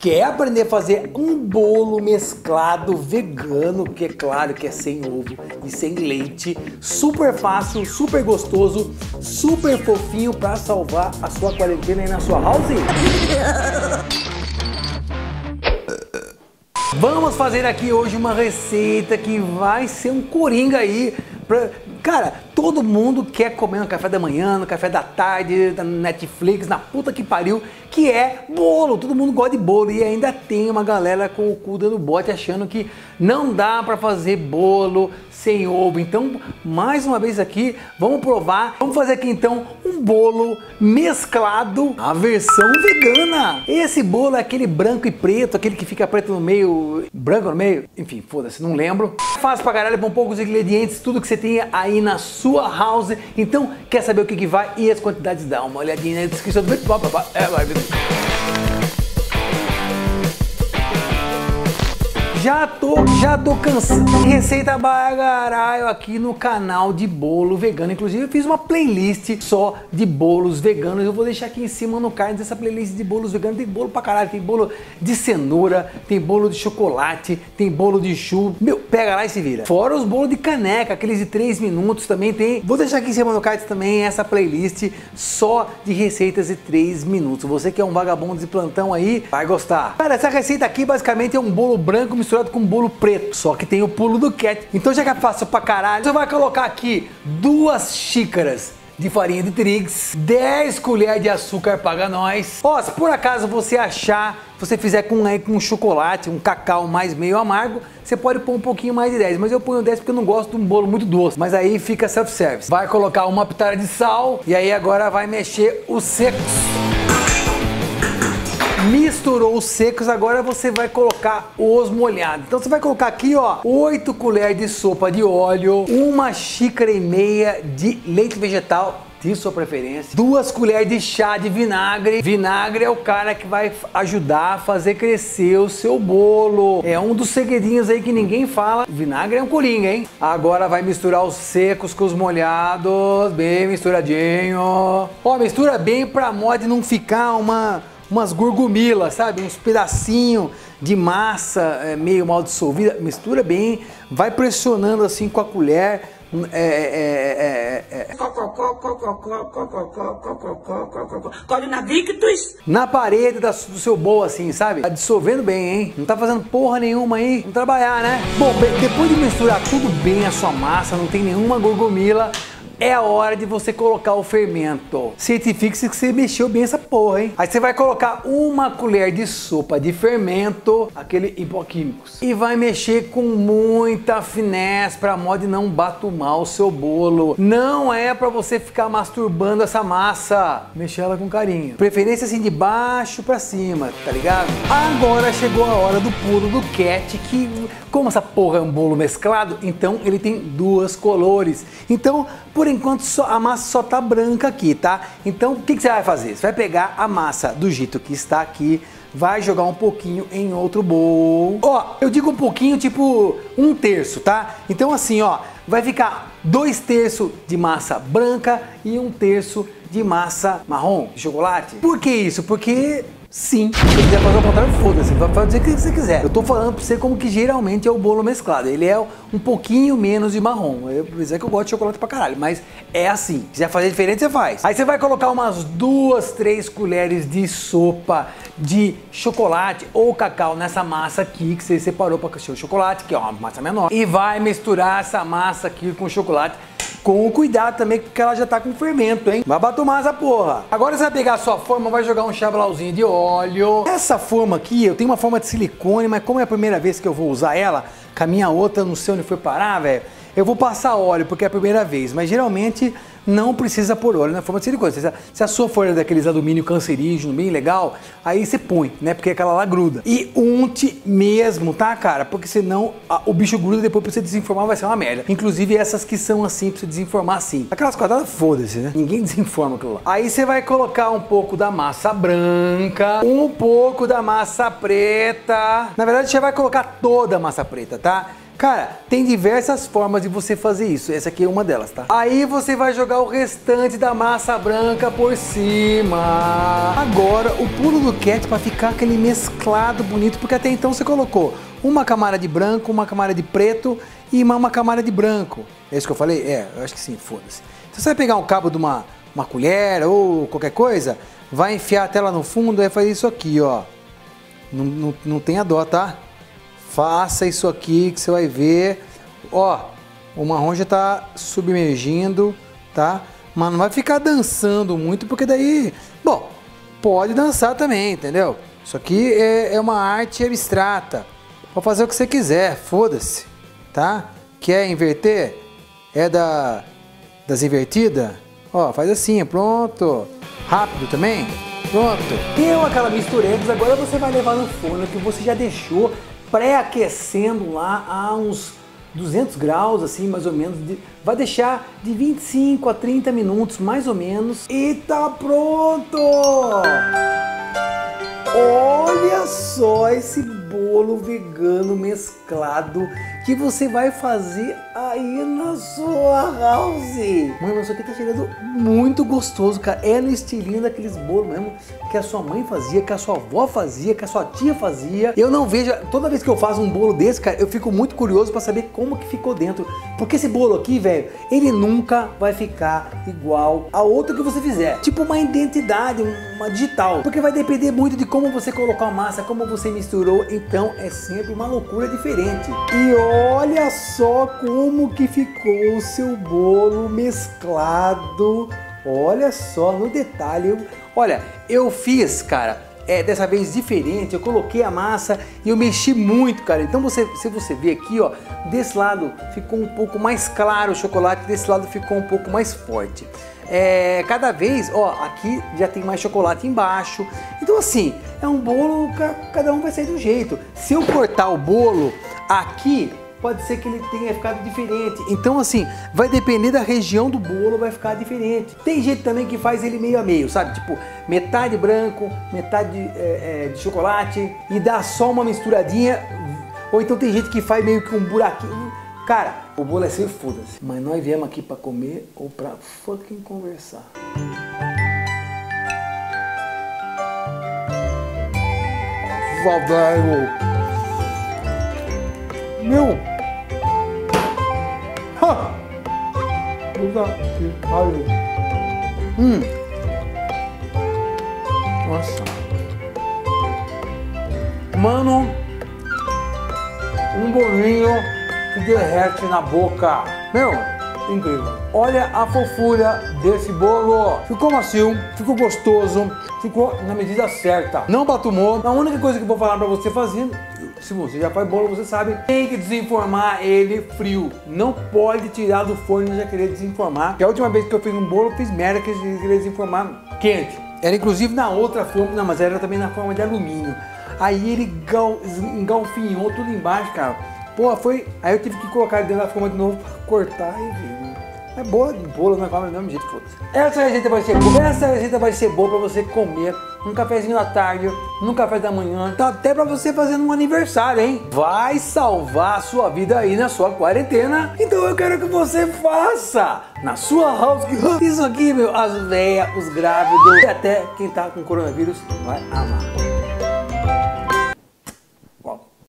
Quer aprender a fazer um bolo mesclado vegano, que é claro que é sem ovo e sem leite, super fácil, super gostoso, super fofinho para salvar a sua quarentena aí na sua house? Vamos fazer aqui hoje uma receita que vai ser um coringa aí pra... Cara, todo mundo quer comer no café da manhã, no café da tarde, na Netflix, na puta que pariu, que é bolo. Todo mundo gosta de bolo e ainda tem uma galera com o cu dando bote achando que não dá pra fazer bolo sem ovo. Então, mais uma vez aqui, vamos provar. Vamos fazer aqui então um bolo mesclado, a versão vegana. Esse bolo é aquele branco e preto, aquele que fica preto no meio, branco no meio, enfim, foda-se, não lembro. Fácil pra caralho, com poucos ingredientes, tudo que você tem aí na sua house. Então, quer saber o que vai e as quantidades? Dá uma olhadinha na descrição do vídeo. Já tô cansado de receita bagaralho aqui no canal de bolo vegano. Inclusive eu fiz uma playlist só de bolos veganos. Eu vou deixar aqui em cima no card essa playlist de bolos veganos. Tem bolo pra caralho, tem bolo de cenoura, tem bolo de chocolate, tem bolo de churro. Meu, pega lá e se vira. Fora os bolos de caneca, aqueles de 3 minutos também tem. Vou deixar aqui em cima no card também essa playlist só de receitas de 3 minutos. Você que é um vagabundo de plantão aí, vai gostar. Cara, essa receita aqui basicamente é um bolo branco misturado com bolo preto, só que tem o pulo do ketchup. Então, já que é fácil pra caralho, você vai colocar aqui 2 xícaras de farinha de trigo, 10 colheres de açúcar, paga nós. Ó, se por acaso você achar, você fizer com chocolate, um cacau mais meio amargo, você pode pôr um pouquinho mais de 10, mas eu ponho 10 porque eu não gosto de um bolo muito doce, mas aí fica self-service. Vai colocar uma pitada de sal e aí agora vai mexer os secos. Misturou os secos, agora você vai colocar os molhados. Então você vai colocar aqui, ó, 8 colheres de sopa de óleo, 1,5 xícara de leite vegetal, de sua preferência, 2 colheres de chá de vinagre. Vinagre é o cara que vai ajudar a fazer crescer o seu bolo. É um dos segredinhos aí que ninguém fala. Vinagre é um coringa, hein? Agora vai misturar os secos com os molhados, bem misturadinho. Ó, mistura bem pra mod não ficar umas gorgomilas, sabe? Uns pedacinhos de massa meio mal dissolvida. Mistura bem, vai pressionando assim com a colher. Na parede do seu bowl, assim, sabe? Tá dissolvendo bem, hein? Não tá fazendo porra nenhuma aí. Vamos trabalhar, né? Bom, depois de misturar tudo bem a sua massa, não tem nenhuma gorgomila, é a hora de você colocar o fermento. Certifique-se que você mexeu bem essa porra, hein? Aí você vai colocar 1 colher de sopa de fermento, aquele hipoquímicos, e vai mexer com muita finesse pra mod não batumar o seu bolo. Não é pra você ficar masturbando essa massa. Mexe ela com carinho. Preferência assim de baixo pra cima, tá ligado? Agora chegou a hora do pulo do ketchup, que como essa porra é um bolo mesclado, então ele tem 2 colores. Então, por enquanto a massa só tá branca aqui, tá? Então, o que que você vai fazer? Você vai pegar a massa do jeito que está aqui, vai jogar um pouquinho em outro bowl. Ó, eu digo um pouquinho, tipo 1/3, tá? Então assim, ó, vai ficar 2/3 de massa branca e 1/3 de massa marrom, de chocolate. Por que isso? Porque... sim, se você quiser fazer o contrário, foda-se, vai fazer o que você quiser. Eu tô falando pra você como que geralmente é o bolo mesclado. Ele é um pouquinho menos de marrom. Eu vou dizer que eu gosto de chocolate pra caralho, mas é assim. Se quiser fazer diferente, você faz. Aí você vai colocar umas 2, 3 colheres de sopa de chocolate ou cacau nessa massa aqui que você separou pra crescer o chocolate, que é uma massa menor. E vai misturar essa massa aqui com o chocolate. Com cuidado também, porque ela já tá com fermento, hein? Vai batomar essa porra. Agora você vai pegar a sua forma, vai jogar um chablauzinho de óleo. Essa forma aqui, eu tenho uma forma de silicone, mas como é a primeira vez que eu vou usar ela, com a minha outra, não sei onde foi parar, velho, eu vou passar óleo, porque é a primeira vez. Mas geralmente não precisa pôr óleo na forma de silicone. Se a sua for daqueles alumínio cancerígeno, bem legal, aí você põe, né? Porque aquela lá gruda. E unte mesmo, tá, cara? Porque senão o bicho gruda e depois pra você desenformar vai ser uma merda. Inclusive essas que são assim, pra você desenformar assim. Aquelas quadradas, foda-se, né? Ninguém desenforma aquilo lá. Aí você vai colocar um pouco da massa branca, um pouco da massa preta. Na verdade, você vai colocar toda a massa preta, tá? Cara, tem diversas formas de você fazer isso. Essa aqui é uma delas, tá? Aí você vai jogar o restante da massa branca por cima. Agora, o pulo do ketchup para ficar aquele mesclado bonito, porque até então você colocou uma camada de branco, uma camada de preto e uma camada de branco. É isso que eu falei? É, eu acho que sim, foda-se. Então você vai pegar um cabo de uma colher ou qualquer coisa, vai enfiar até lá no fundo e vai fazer isso aqui, ó. Não tenha dó, tá? Faça isso aqui que você vai ver. Ó, o marrom já tá submergindo, tá? Mas não vai ficar dançando muito, porque daí... Bom, pode dançar também, entendeu? Isso aqui é uma arte abstrata. Pode fazer o que você quiser, foda-se, tá? Quer inverter? É das invertidas? Ó, faz assim, pronto. Rápido também? Pronto. Deu aquela misturex, agora você vai levar no forno que você já deixou pré-aquecendo lá a uns 200 graus, assim, mais ou menos. Vai deixar de 25 a 30 minutos, mais ou menos. E tá pronto! Olha só esse bolo vegano mesclado que você vai fazer aí na sua house. Mano, isso aqui tá cheirando muito gostoso, cara. É no estilinho daqueles bolos mesmo que a sua mãe fazia, que a sua avó fazia, que a sua tia fazia. Eu não vejo... Toda vez que eu faço um bolo desse, cara, eu fico muito curioso pra saber como que ficou dentro. Porque esse bolo aqui, velho, ele nunca vai ficar igual a outro que você fizer. Tipo uma identidade, uma digital. Porque vai depender muito de como você colocou a massa, como você misturou. Então é sempre uma loucura diferente. E olha só como que ficou o seu bolo mesclado. Olha só no detalhe. Olha, eu fiz, cara, dessa vez diferente. Eu coloquei a massa e eu mexi muito, cara. Então se você ver aqui, ó, desse lado ficou um pouco mais claro o chocolate, desse lado ficou um pouco mais forte. Cada vez, ó, aqui já tem mais chocolate embaixo. Então assim, é um bolo, cada um vai sair de um jeito. Se eu cortar o bolo aqui, pode ser que ele tenha ficado diferente. Então assim, vai depender da região do bolo, vai ficar diferente. Tem gente também que faz ele meio a meio, sabe? Tipo, metade branco, metade de chocolate e dá só uma misturadinha. Ou então tem gente que faz meio que um buraquinho. Cara, o bolo é sem foda-se. Mas nós viemos aqui pra comer ou pra fucking conversar. Valeu! Meu! Ha! Puta que pariu! Nossa! Mano! Um bolinho que derrete na boca. Meu, incrível. Olha a fofura desse bolo. Ficou macio, ficou gostoso, ficou na medida certa. Não batumou. A única coisa que eu vou falar pra você fazer, se você já faz bolo, você sabe, tem que desenformar ele frio. Não pode tirar do forno e já querer desenformar. Porque a última vez que eu fiz um bolo, eu fiz merda que eu queria desenformar quente. Era inclusive na outra forma, não, mas era também na forma de alumínio. Aí ele engalfinhou tudo embaixo, cara. Pô, foi... Aí eu tive que colocar dentro da forma de novo pra cortar e ver. É boa de bolo, não é do mesmo jeito, foda-se. Essa receita vai ser boa. Essa receita vai ser boa pra você comer num cafezinho da tarde, num café da manhã. Tá até pra você fazer num aniversário, hein? Vai salvar a sua vida aí na sua quarentena. Então eu quero que você faça na sua house. Isso aqui, meu, as velhas, os grávidos e até quem tá com coronavírus vai amar.